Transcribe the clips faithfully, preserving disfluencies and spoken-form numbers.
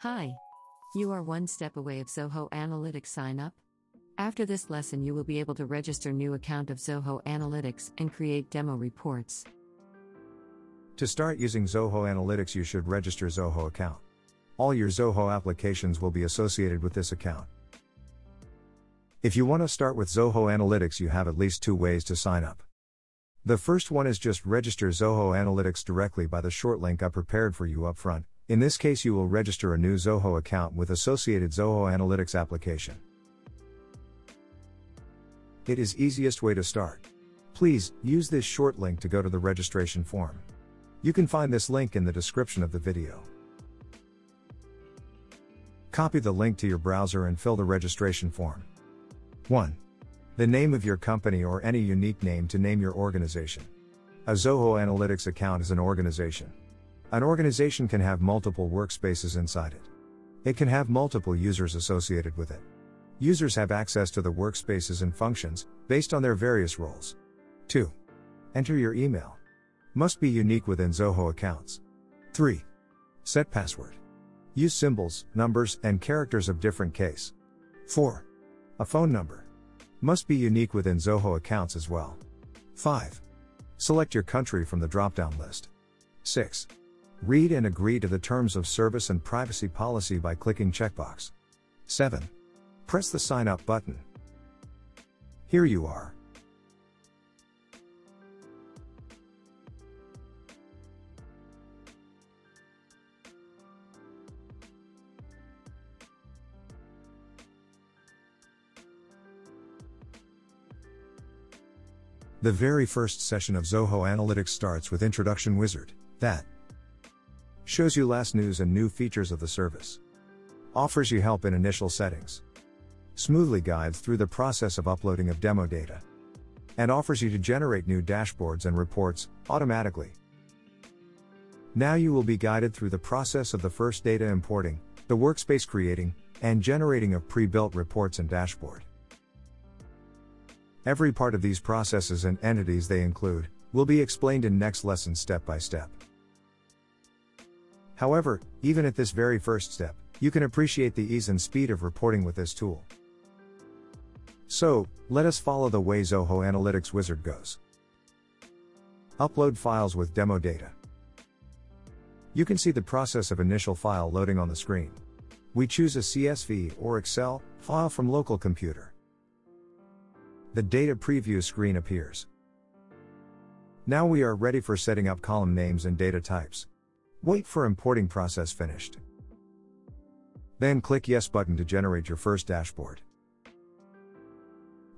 Hi! You are one step away of Zoho Analytics sign up. After this lesson you will be able to register new account of Zoho Analytics and create demo reports. To start using Zoho Analytics you should register Zoho account. All your Zoho applications will be associated with this account. If you want to start with Zoho Analytics you have at least two ways to sign up. The first one is just register Zoho Analytics directly by the short link I prepared for you up front. In this case you will register a new Zoho account with associated Zoho Analytics application. It is easiest way to start. Please, use this short link to go to the registration form. You can find this link in the description of the video. Copy the link to your browser and fill the registration form. one. The name of your company or any unique name to name your organization. A Zoho Analytics account is an organization. An organization can have multiple workspaces inside it. It can have multiple users associated with it. Users have access to the workspaces and functions, based on their various roles. two. Enter your email. Must be unique within Zoho accounts. three. Set password. Use symbols, numbers, and characters of different case. four. A phone number. Must be unique within Zoho accounts as well. five. Select your country from the drop-down list. six. Read and agree to the terms of service and privacy policy by clicking checkbox. seven. Press the sign up button. Here you are. The very first session of Zoho Analytics starts with Introduction Wizard, that shows you last news and new features of the service. Offers you help in initial settings. Smoothly guides through the process of uploading of demo data. And offers you to generate new dashboards and reports, automatically. Now you will be guided through the process of the first data importing, the workspace creating, and generating of pre-built reports and dashboard. Every part of these processes and entities they include, will be explained in next lesson step by step. However, even at this very first step, you can appreciate the ease and speed of reporting with this tool. So, let us follow the way Zoho Analytics Wizard goes. Upload files with demo data. You can see the process of initial file loading on the screen. We choose a C S V or Excel file from local computer. The data preview screen appears. Now we are ready for setting up column names and data types. Wait for importing process finished. Then click Yes button to generate your first dashboard.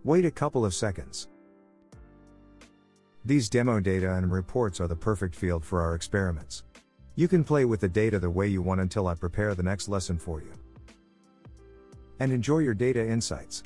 Wait a couple of seconds. These demo data and reports are the perfect field for our experiments. You can play with the data the way you want until I prepare the next lesson for you. And enjoy your data insights.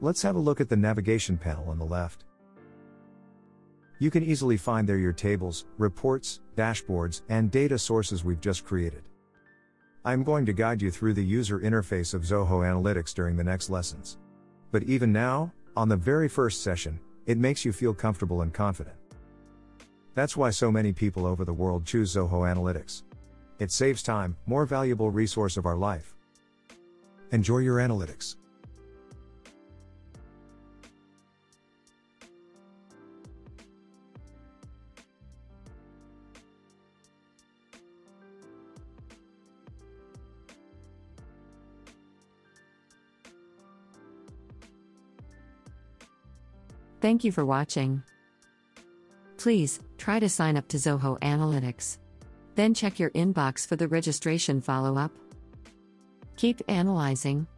Let's have a look at the navigation panel on the left. You can easily find there your tables, reports, dashboards, and data sources we've just created. I'm going to guide you through the user interface of Zoho Analytics during the next lessons. But even now, on the very first session, it makes you feel comfortable and confident. That's why so many people over the world choose Zoho Analytics. It saves time, more valuable resource of our life. Enjoy your analytics. Thank you for watching. Please, try to sign up to Zoho Analytics. Then check your inbox for the registration follow-up. Keep analyzing.